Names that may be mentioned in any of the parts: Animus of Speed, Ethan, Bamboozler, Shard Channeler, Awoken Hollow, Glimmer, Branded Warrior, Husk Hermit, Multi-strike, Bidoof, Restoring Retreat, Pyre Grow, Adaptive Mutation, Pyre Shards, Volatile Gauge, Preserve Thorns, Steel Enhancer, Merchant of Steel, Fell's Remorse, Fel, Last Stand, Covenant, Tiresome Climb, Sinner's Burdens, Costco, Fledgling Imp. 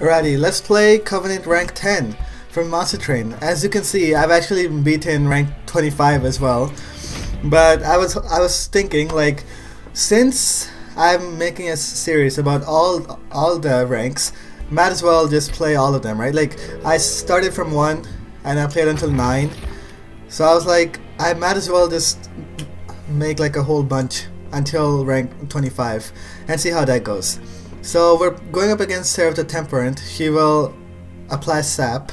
Alrighty, let's play Covenant rank 10 from Monster Train. As you can see, I've actually beaten rank 25 as well. But I was thinking, like, since I'm making a series about all the ranks, might as well just play all of them, right? Like, I started from 1 and I played until 9. So I was like, I might as well just make like a whole bunch until rank 25 and see how that goes. So we're going up against Seraph the Temperant. She will apply Sap.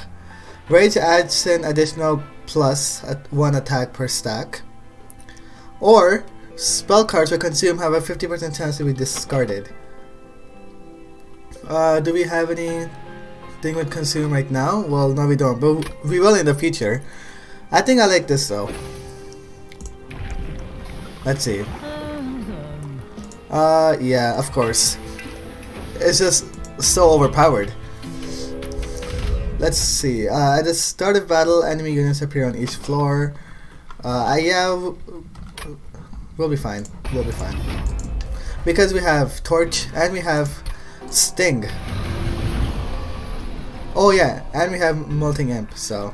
Rage adds an additional plus at 1 attack per stack. Or spell cards we consume have a 50% chance to be discarded. Do we have anything we consume right now? Well, no, we don't, but we will in the future. I think I like this though. Let's see. Yeah, of course. It's just so overpowered. Let's see. At the start of battle, enemy units appear on each floor. We'll be fine. We'll be fine. Because we have Torch and we have Sting. Oh yeah, and we have Molting Imp, so.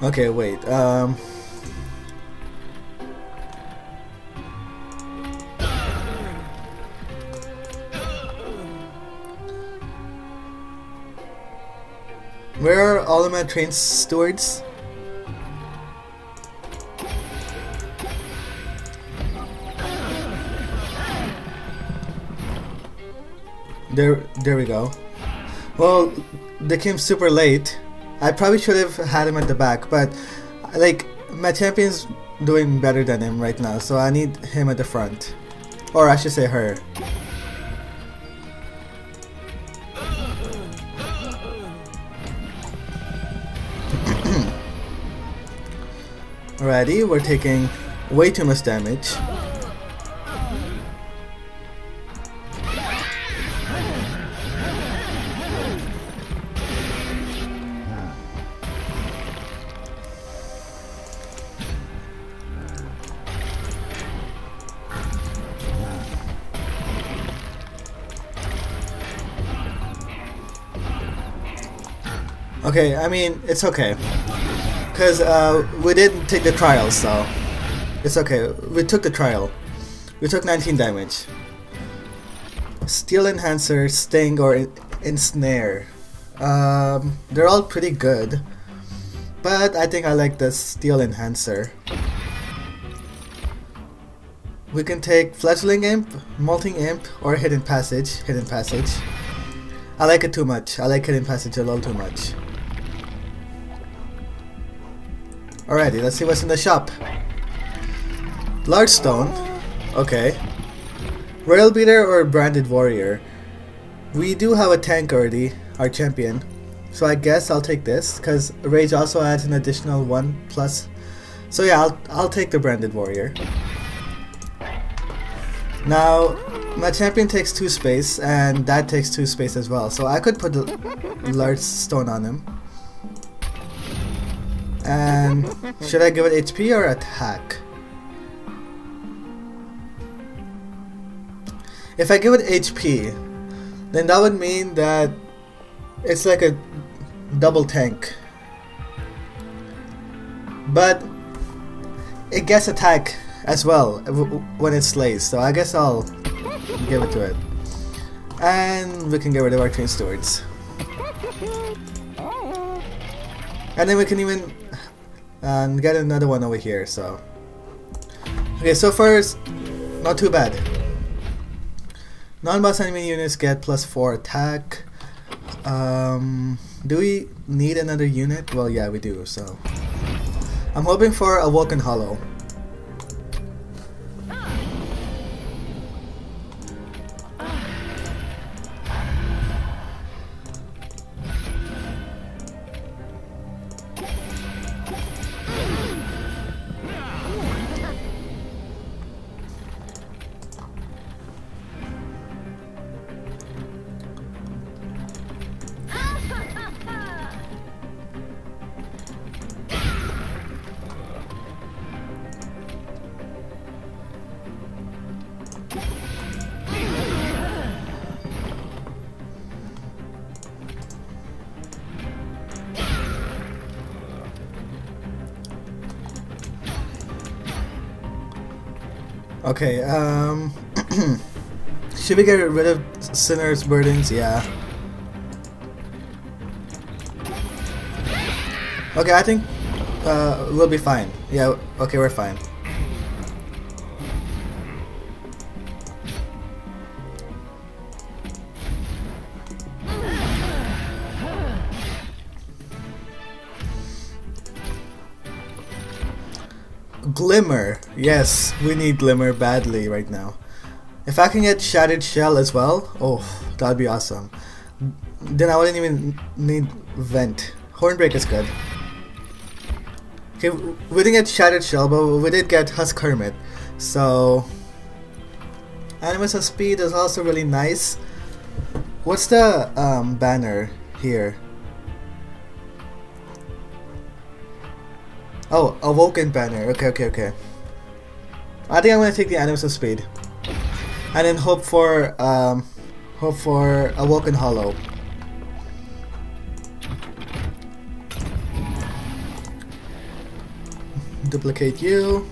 Okay, wait, where are all of my Train Stewards? There we go. Well, they came super late. I probably should have had him at the back, but like my champion's doing better than him right now, so I need him at the front. Or I should say her. Alrighty, we're taking way too much damage. Okay, I mean, it's okay, because we didn't take the trial, so it's okay. We took the trial. We took 19 damage. Steel Enhancer, Sting, or Ensnare. They're all pretty good, but I think I like the Steel Enhancer. We can take Fledgling Imp, Molting Imp, or Hidden Passage. Hidden Passage. I like it too much. I like Hidden Passage a little too much. Alrighty, let's see what's in the shop. Large Stone. Okay. Royal Beater or Branded Warrior. We do have a tank already, our champion. So I guess I'll take this, because Rage also adds an additional 1 plus. So yeah, I'll take the Branded Warrior. Now, my champion takes 2 space, and that takes 2 space as well. So I could put the Large Stone on him. And should I give it HP or attack? If I give it HP, then that would mean that it's like a double tank. But it gets attack as well when it slays, so I guess I'll give it to it. And we can get rid of our Train Stewards. And then we can even get another one over here, so. Okay, so far it's not too bad. Non-boss enemy units get plus 4 attack. Do we need another unit? Well, yeah, we do, so. I'm hoping for Awoken Hollow. Okay, should we get rid of Sinner's Burdens? Yeah. Okay, I think we'll be fine. Yeah, okay, we're fine. Glimmer. Yes, we need Glimmer badly right now. If I can get Shattered Shell as well, oh, that'd be awesome. Then I wouldn't even need Vent. Hornbreak is good. Okay, we didn't get Shattered Shell, but we did get Husk Hermit. So, Animus of Speed is also really nice. What's the banner here? Oh, Awoken Banner. Okay, okay, okay. I think I'm gonna take the Animus of Speed, and then hope for Awoken Hollow. Duplicate you.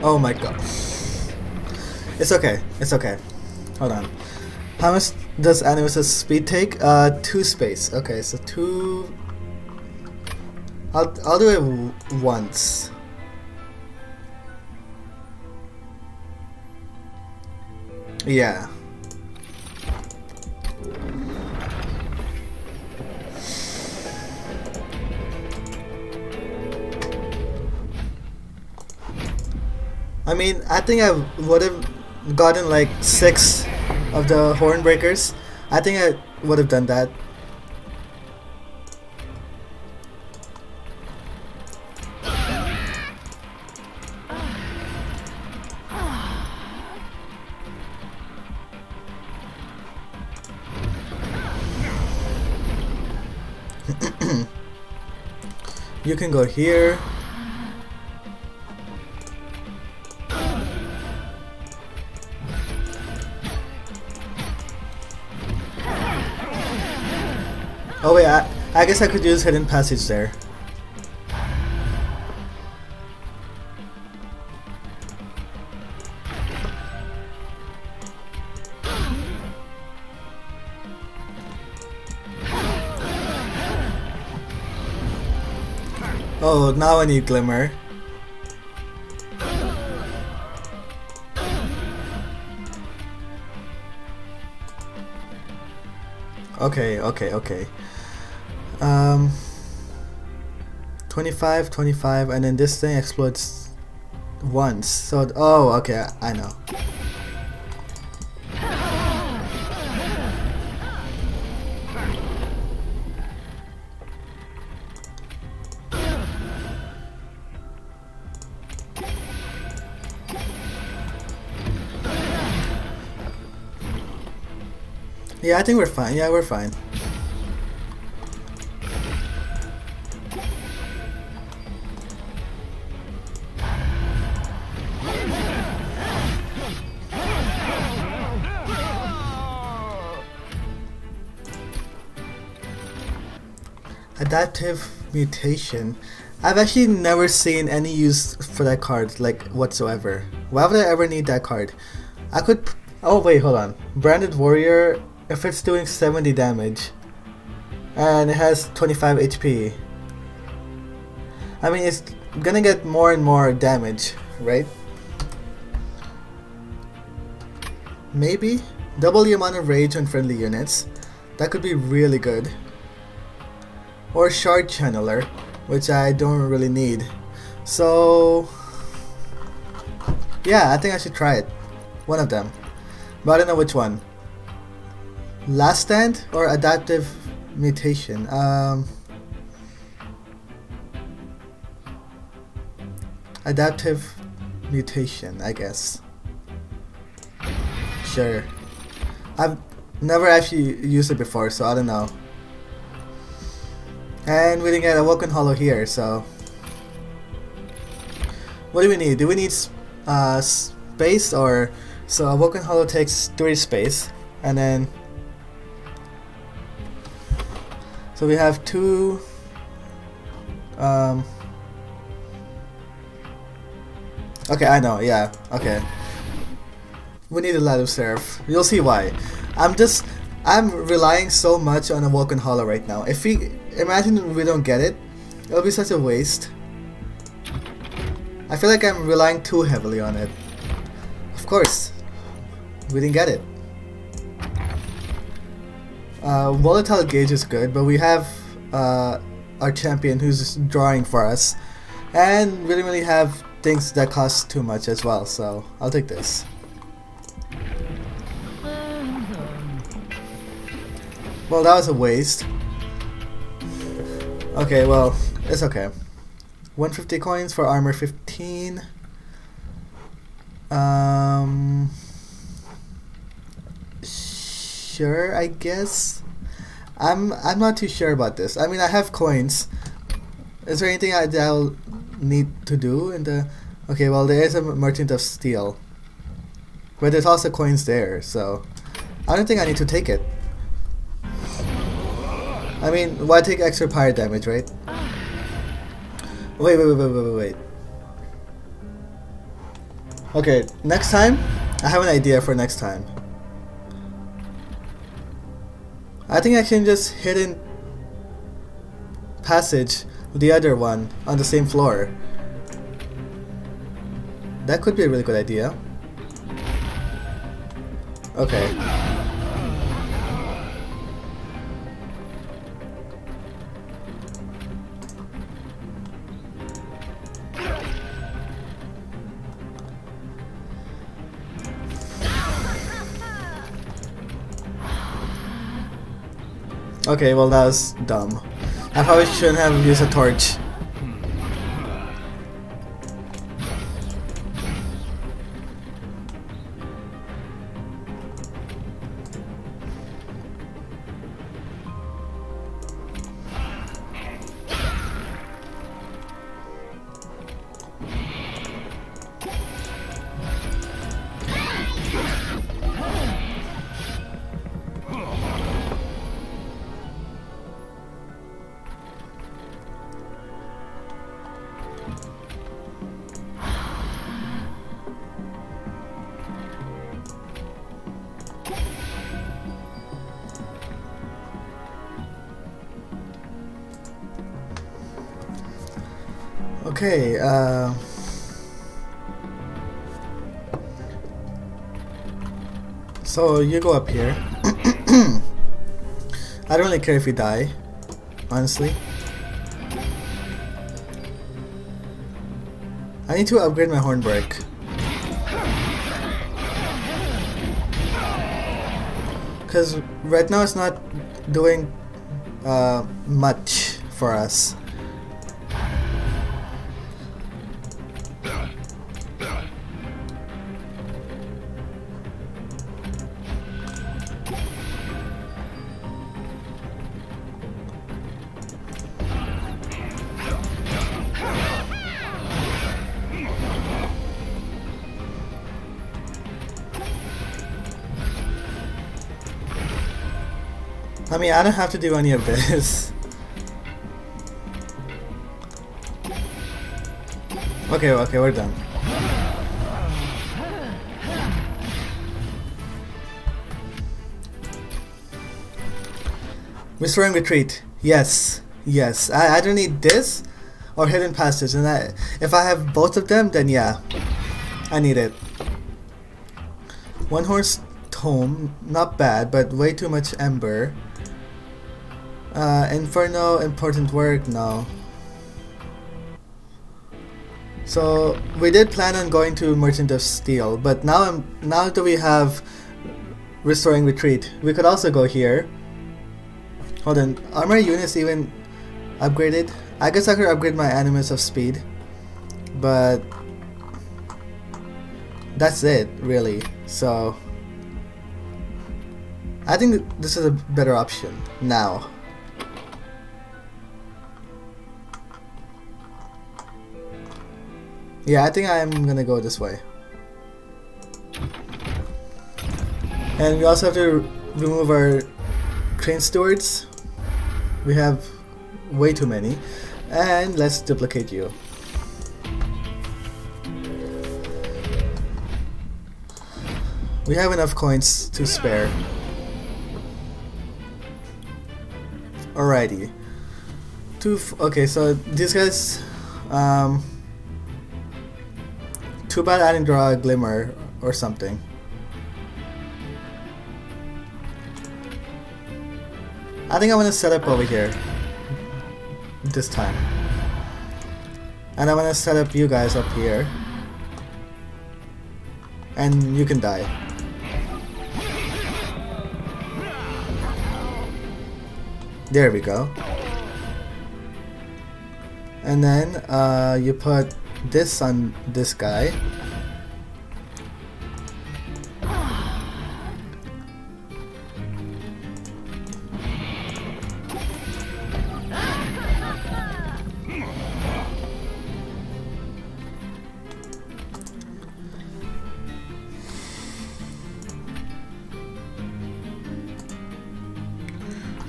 Oh my god. It's okay. It's okay. Hold on. How much does Animus of Speed take? 2 space. Okay, so 2. I'll do it once. Yeah. I mean, I think I would have gotten like 6 of the Hornbreakers. I think I would have done that. You can go here. Oh wait, I guess I could use Hidden Passage there. Oh, now I need Glimmer. Okay, okay, okay. 25, 25, and then this thing explodes once. So, oh, okay, I know. Yeah, I think we're fine. Yeah, we're fine. Adaptive Mutation. I've actually never seen any use for that card, like, whatsoever. Why would I ever need that card? I could... Oh, wait, hold on. Branded Warrior... If it's doing 70 damage and it has 25 HP, I mean, it's gonna get more and more damage, right? Maybe double the amount of rage on friendly units. That could be really good. Or Shard Channeler, which I don't really need. So yeah, I think I should try it. One of them, but I don't know which one. Last Stand or Adaptive Mutation? Adaptive Mutation, I guess. Sure. I've never actually used it before, so I don't know. And we didn't get Awoken Hollow here, so... What do we need? Do we need space or... So Awoken Hollow takes 3 space, and then... So we have 2 Okay, I know, yeah, okay. We need a Light of Seraph. You'll see why. I'm relying so much on Awoken Hollow right now. If we... imagine we don't get it, it'll be such a waste. I feel like I'm relying too heavily on it. Of course, we didn't get it. Volatile Gauge is good, but we have our champion who's drawing for us. And we don't really have things that cost too much as well, so I'll take this. Well, that was a waste. Okay, well, it's okay. 150 coins for armor 15. Sure, I guess. I'm not too sure about this. I mean, I have coins. Is there anything I'll need to do in the... Okay, well, there is a Merchant of Steel. But there's also coins there, so... I don't think I need to take it. I mean, why take extra pyre damage, right? Wait. Okay, next time? I have an idea for next time. I think I can just Hidden Passage the other one on the same floor. That could be a really good idea. Okay. Okay, well that was dumb. I probably shouldn't have used a torch. Okay, so you go up here. I don't really care if you die, honestly. I need to upgrade my Hornbreak. Because right now it's not doing much for us. I mean, I don't have to do any of this. Okay, we're done. Restoring Retreat. Yes. I either need this or Hidden Passage, and if I have both of them, then yeah, I need it. One Horse Tome, not bad, but way too much ember. Inferno, important work now. So we did plan on going to Merchant of Steel, but now that we have Restoring Retreat, we could also go here. Hold on, are my units even upgraded? I guess I could upgrade my Animus of Speed, but that's it really. So I think this is a better option now. Yeah, I think I'm gonna go this way. And we also have to remove our Train Stewards. We have way too many. And let's duplicate you. We have enough coins to spare. Alrighty. Okay, so these guys... too bad I didn't draw a Glimmer or something. I think I'm gonna set up over here. This time. And I'm gonna set up you guys up here. And you can die. There we go. And then you put this on this guy.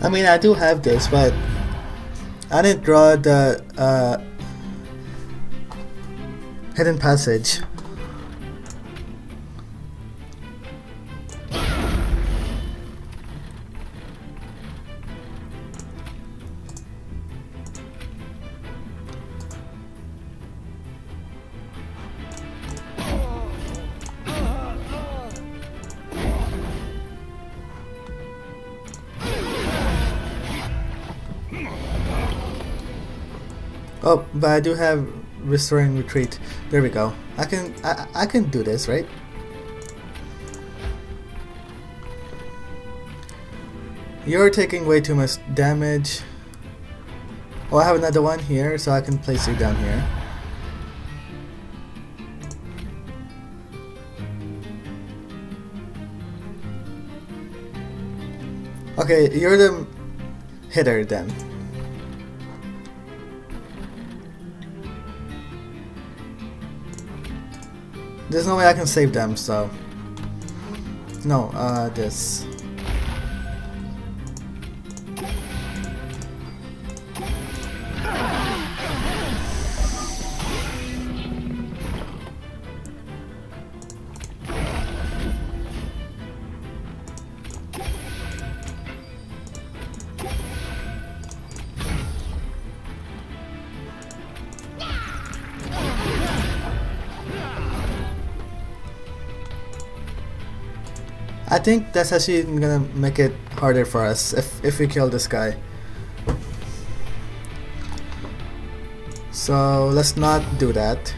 I mean, I do have this, but I didn't draw the Hidden Passage. Oh, but I do have Restoring Retreat. There we go. I can do this, right? You're taking way too much damage. Oh, I have another one here, so I can place you down here. Okay, you're the hitter then. There's no way I can save them, so... No, this. I think that's actually gonna make it harder for us if we kill this guy. So let's not do that.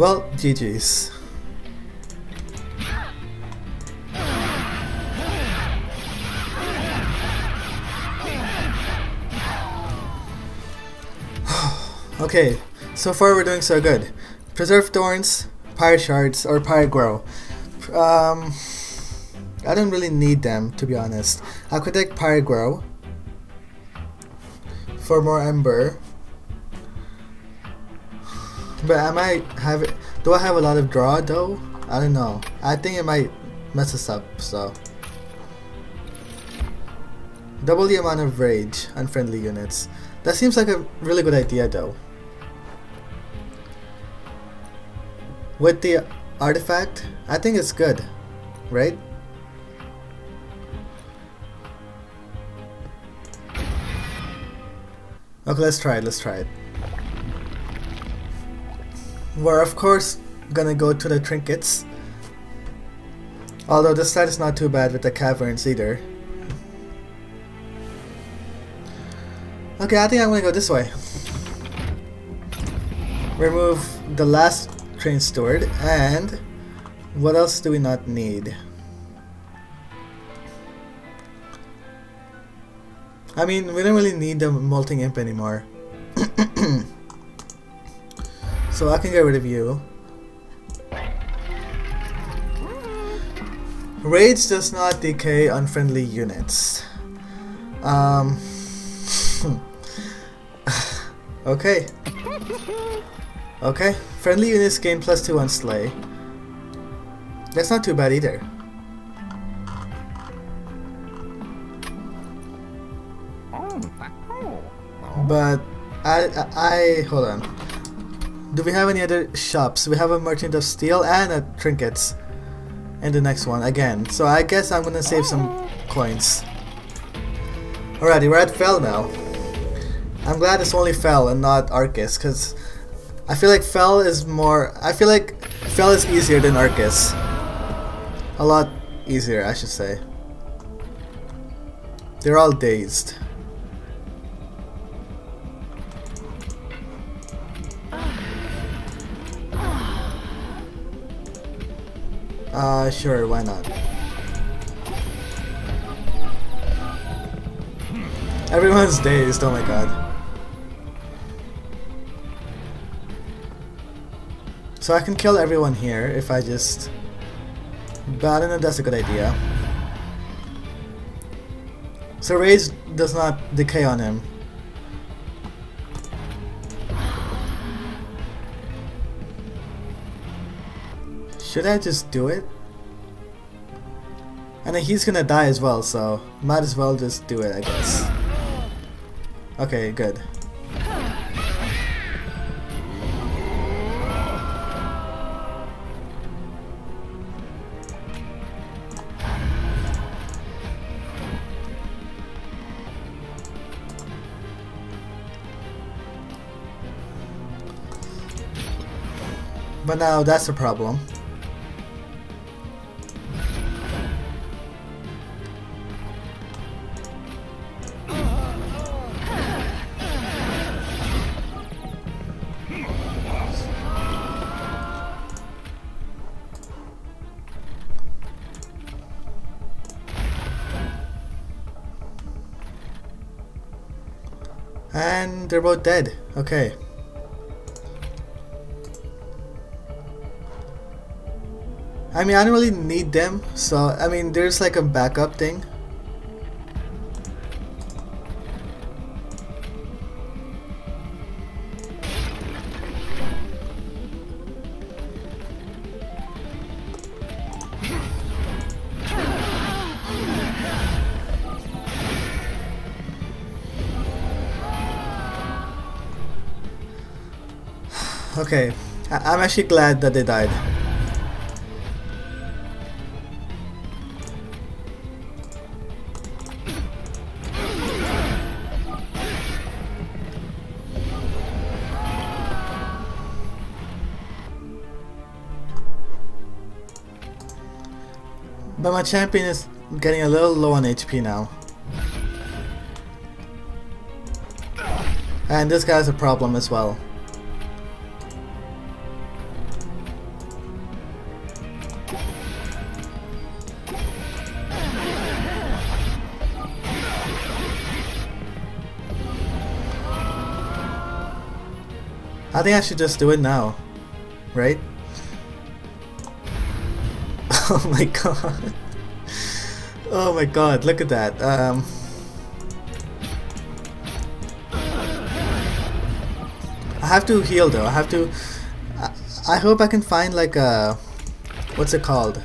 Well, GG's. Okay, so far we're doing so good. Preserve Thorns, Pyre Shards, or Pyre Grow. I don't really need them, to be honest. I could take Pyre Grow for more Ember. But I might have it. Do I have a lot of draw though? I don't know. I think it might mess us up, so. Double the amount of rage on friendly units. That seems like a really good idea though. With the artifact, I think it's good, right? Okay, let's try it, let's try it. We're of course gonna go to the trinkets. Although this side is not too bad with the caverns either. Okay, I think I'm gonna go this way. Remove the last train steward, and what else do we not need? I mean, we don't really need the Molting Imp anymore. So I can get rid of you. Rage does not decay unfriendly units. Okay. Okay. Friendly units gain +2 on Slay. That's not too bad either. But I hold on. Do we have any other shops? We have a Merchant of Steel and a Trinkets. And the next one again. So I guess I'm gonna save some coins. Alrighty, we're at Fel now. I'm glad it's only Fel and not Arcus, because I feel like Fel is more. I feel like Fel is easier than Arcus. A lot easier, I should say. They're all dazed. Sure, why not? Everyone's dazed, oh my god. So I can kill everyone here if I just... But I don't know, that's a good idea. So Rage does not decay on him. Should I just do it? And then he's gonna die as well, so might as well just do it, I guess. Okay, good. But now that's a problem. And they're both dead. Okay. I mean, I don't really need them, so I mean, there's like a backup thing. Okay, I'm actually glad that they died. But my champion is getting a little low on HP now. And this guy's a problem as well. I think I should just do it now, right? Oh my god. Oh my god, look at that. I have to heal though. I have to... I hope I can find like a... What's it called?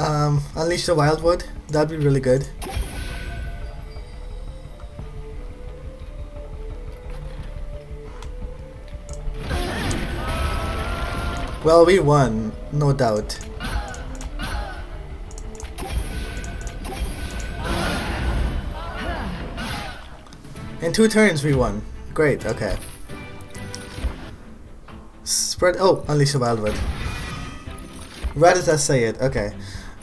Unleash the Wildwood. That'd be really good. Well, we won, no doubt. In 2 turns we won. Great, okay. Spread, oh, Unleash the Wildwood. Right as I say it, okay.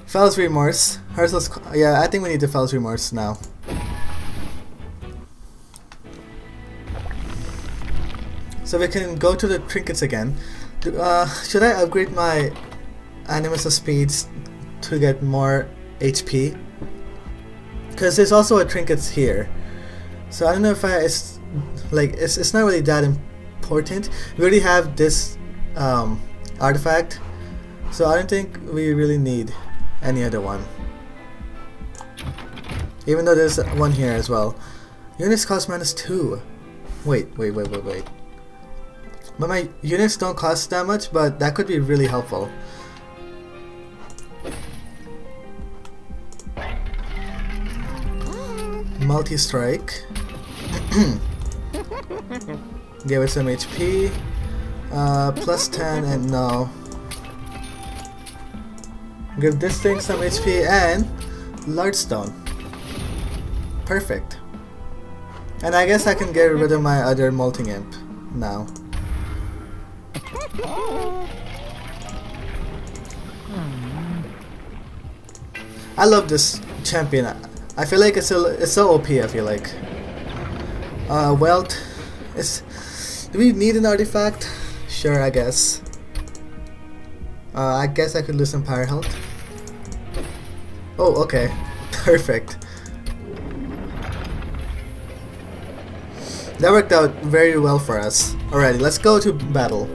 Fell's Remorse, Hersel's, yeah, I think we need the Fell's Remorse now. So we can go to the trinkets again. Should I upgrade my Animus of Speed to get more HP? Because there's also a trinkets here, so I don't know if it's like it's not really that important. We already have this artifact, so I don't think we really need any other one. Even though there's one here as well. Units cost -2. Wait. But my units don't cost that much, but that could be really helpful. Multi-strike. Give it some HP. Plus 10 and no. Give this thing some HP and large stone. Perfect. And I guess I can get rid of my other Molting Imp now. I love this champion. I feel like it's so OP. I feel like wealth. Do we need an artifact? Sure, I guess. I guess I could lose some power health. Oh, okay, perfect. That worked out very well for us. Alrighty, let's go to battle.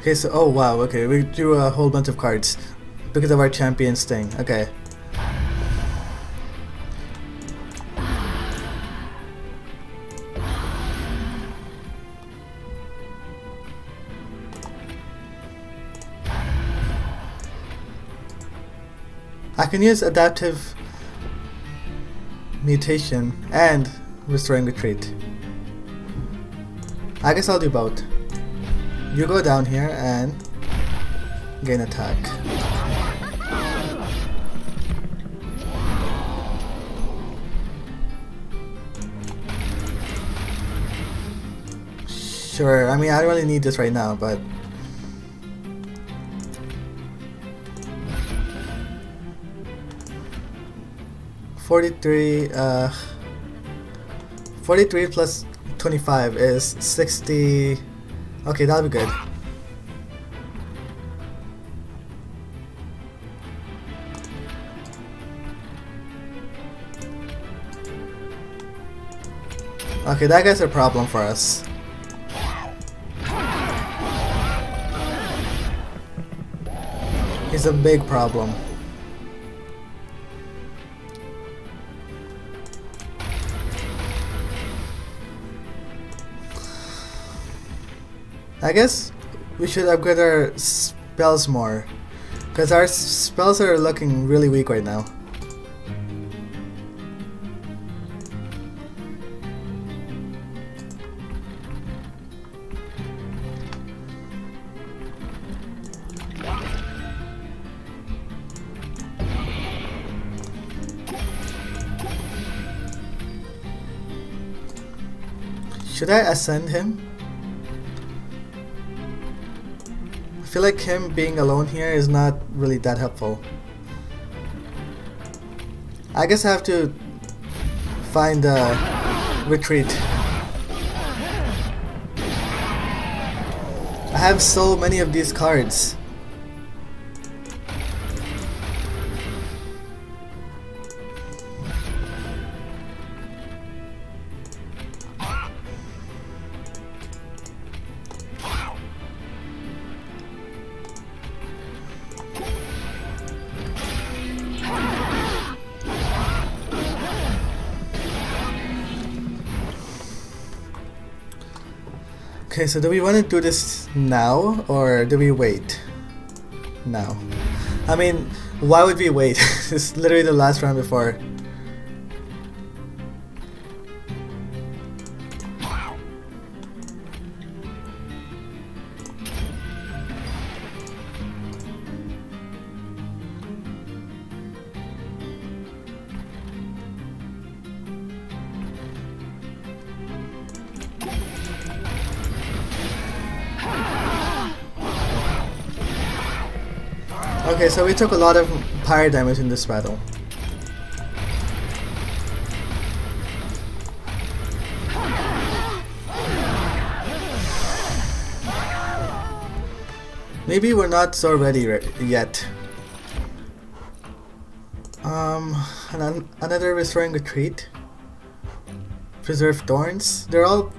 Okay, so, oh wow, okay, we drew a whole bunch of cards because of our champions thing, okay. I can use Adaptive Mutation and Restoring Retreat. I guess I'll do both. You go down here and gain attack. Sure, I mean I don't really need this right now, but forty-three plus 25 is 60. Okay, that'll be good. Okay, that guy's a problem for us. He's a big problem. I guess we should upgrade our spells more, because our spells are looking really weak right now. Should I ascend him? I feel like him being alone here is not really that helpful. I guess I have to find a retreat. I have so many of these cards. Okay, so do we want to do this now, or do we wait? No. I mean, why would we wait? It's literally the last round before. Okay, so we took a lot of pyre damage in this battle. Maybe we're not so ready yet. Another Restoring Retreat. Preserve Thorns. They're all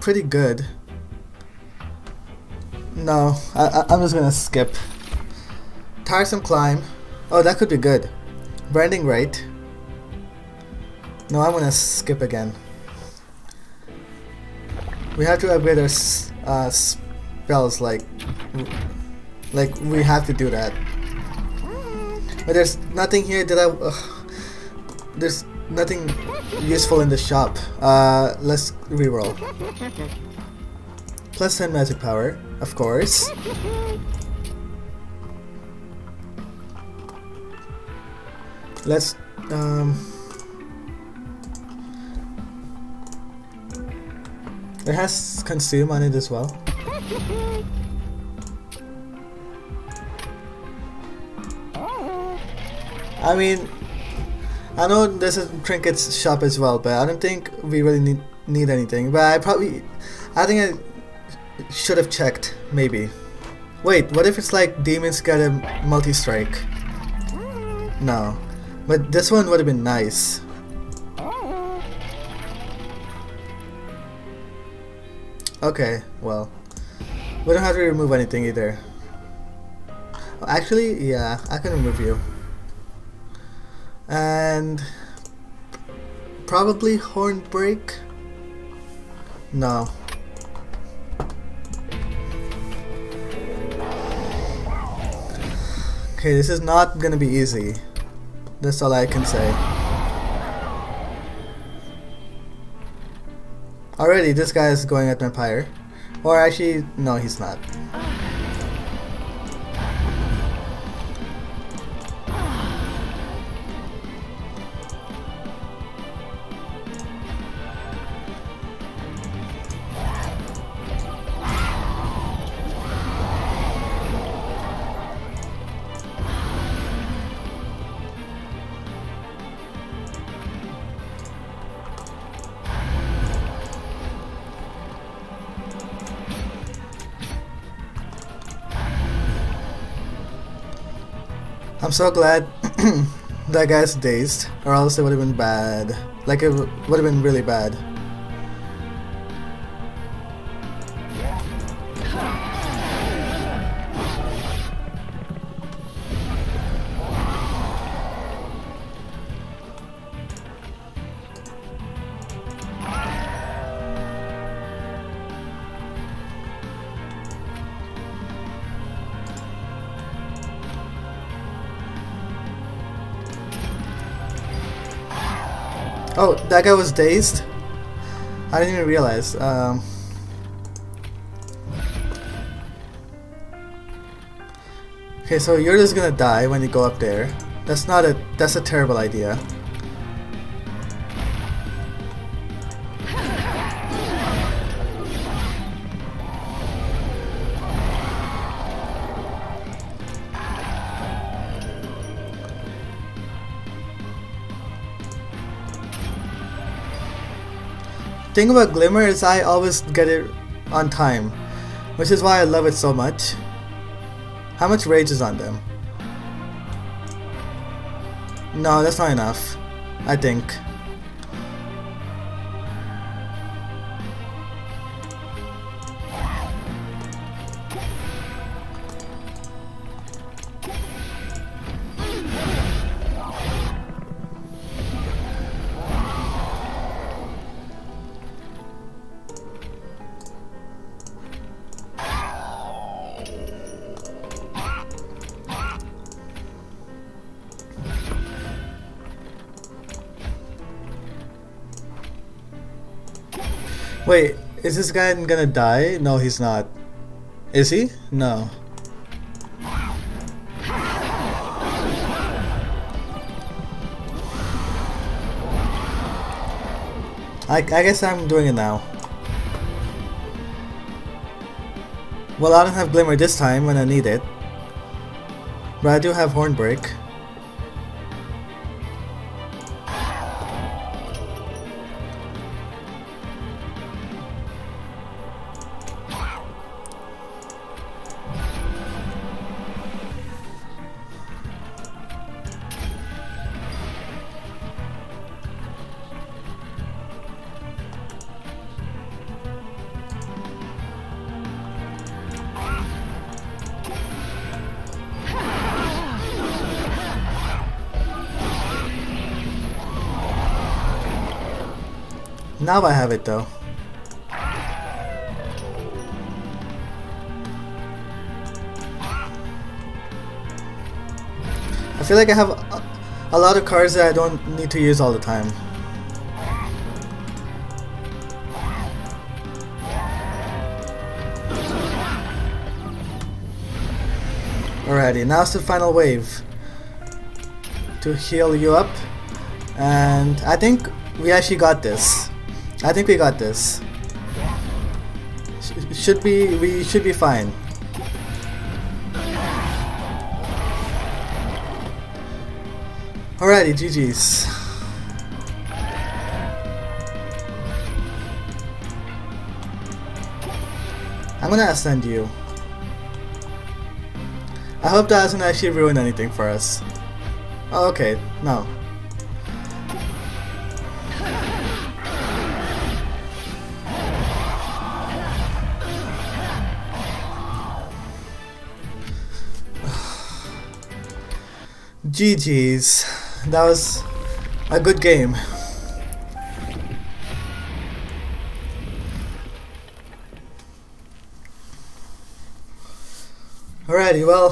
pretty good. No, I'm just gonna skip. Tiresome Climb. Oh, that could be good. Branding Right. No, I'm gonna skip again. We have to upgrade our spells, like we have to do that. But there's nothing here that there's nothing useful in the shop. Let's reroll. Plus 10 magic power, of course. Let's it has consume on it as well. I mean, I know there's a trinkets shop as well, but I don't think we really need anything. But I think I should have checked, maybe. Wait, what if it's like demons got a multi-strike? No. But this one would have been nice. Okay, well. We don't have to remove anything either. Actually, yeah, I can remove you. And probably Hornbreak? No. Okay, this is not gonna be easy. That's all I can say. Already, this guy is going at my pyre. Or actually, no, he's not. I'm so glad that guy's dazed, or else it would have been bad. Like, it would have been really bad. Oh, that guy was dazed? I didn't even realize. Okay, so you're just gonna die when you go up there. That's not a... that's a terrible idea. The thing about Glimmer is I always get it on time, which is why I love it so much. How much rage is on them? No, that's not enough, I think. Wait, is this guy gonna die? No, he's not. Is he? No. I guess I'm doing it now. Well, I don't have Glimmer this time when I need it. But I do have Hornbreak. Now I have it though. I feel like I have a lot of cards that I don't need to use all the time. Alrighty, now's the final wave to heal you up, and I think we actually got this. I think we got this. We should be fine. Alrighty, GG's. I'm gonna ascend you. I hope that doesn't actually ruin anything for us. Oh, okay, no. GG's. That was a good game. Alrighty, well,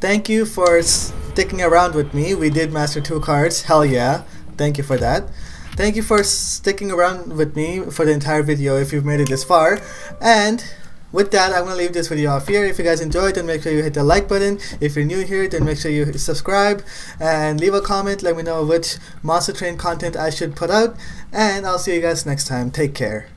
thank you for sticking around with me. We did master 2 cards, hell yeah, thank you for that. Thank you for sticking around with me for the entire video if you've made it this far. And with that, I'm going to leave this video off here. If you guys enjoyed, then make sure you hit the like button. If you're new here, then make sure you subscribe and leave a comment. Let me know which Monster Train content I should put out. And I'll see you guys next time. Take care.